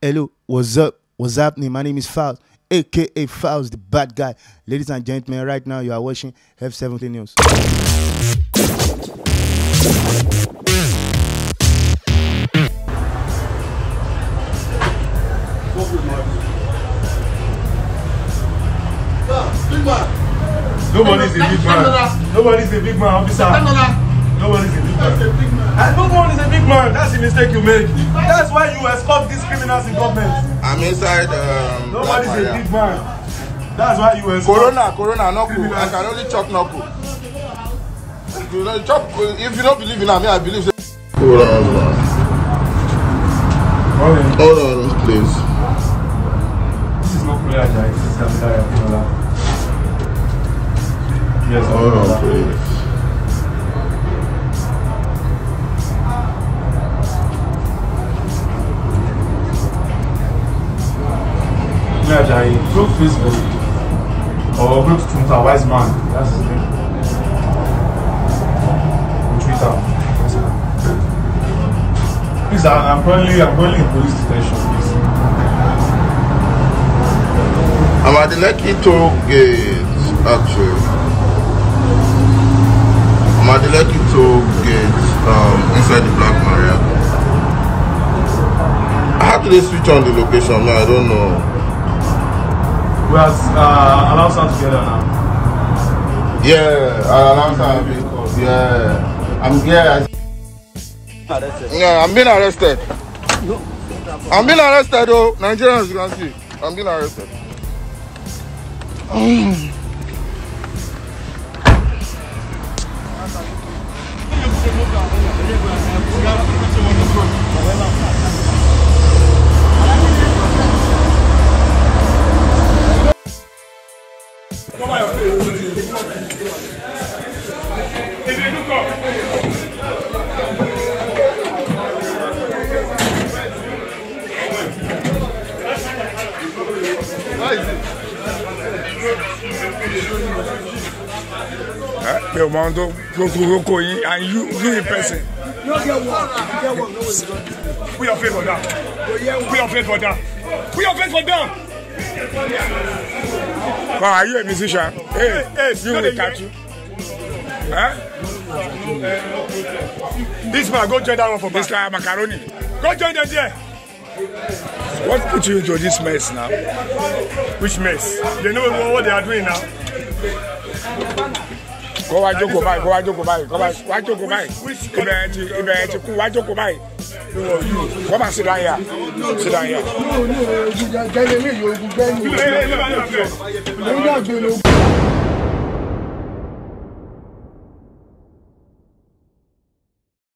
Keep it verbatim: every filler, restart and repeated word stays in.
Hello, what's up? What's happening? My name is Faust, aka Faust the Bad Guy. Ladies and gentlemen, right now you are watching F seventy eight News. Nobody's a big man. Nobody's a big man, officer. No one is a big man. A big man. And no one is a big man. That's the mistake you make. That's why you escort these criminals in government. I'm inside. Um, no one is a big man. That's why you escort. Corona, corona, no cool. I can only chop no cool. If you don't chop, if you don't believe in me, I believe. So. Hold on, hold on. Hold on, please. This is not prayer, guys. This is Kamsaya. Yes, hold on, please. I broke Facebook or broke Twitter, Wise Man, that's his name. Twitter. Please, I'm currently I'm currently in police detention, please. I'm at the Lekki toll gate, actually. I'm at the Lekki toll gate, um, inside the Black Maria. How do they switch on the location now? I don't know. We are uh, allowed sound together now. Yeah, allowed sound being called. Yeah, I'm here. Yeah, I'm being arrested. No. I'm being arrested, though. Nigerians, you can see. I'm being arrested. Mondo, go to Roko, and you, you in person. You get one. Get one. No one. We are paid for that. We are paid for that. We are paid for that. Are you a musician? Hey, hey, you will catch you. Huh? This man, go join that one for Mister Macaroni. Go join them there. What put you into this mess now? Which mess? They know what they are doing now. Go I joke by, go I joke by, go I joke by. Which event? Event? Go I joke by. Come on, sit down here. Sit down here. No, no, you guys, you guys, you guys.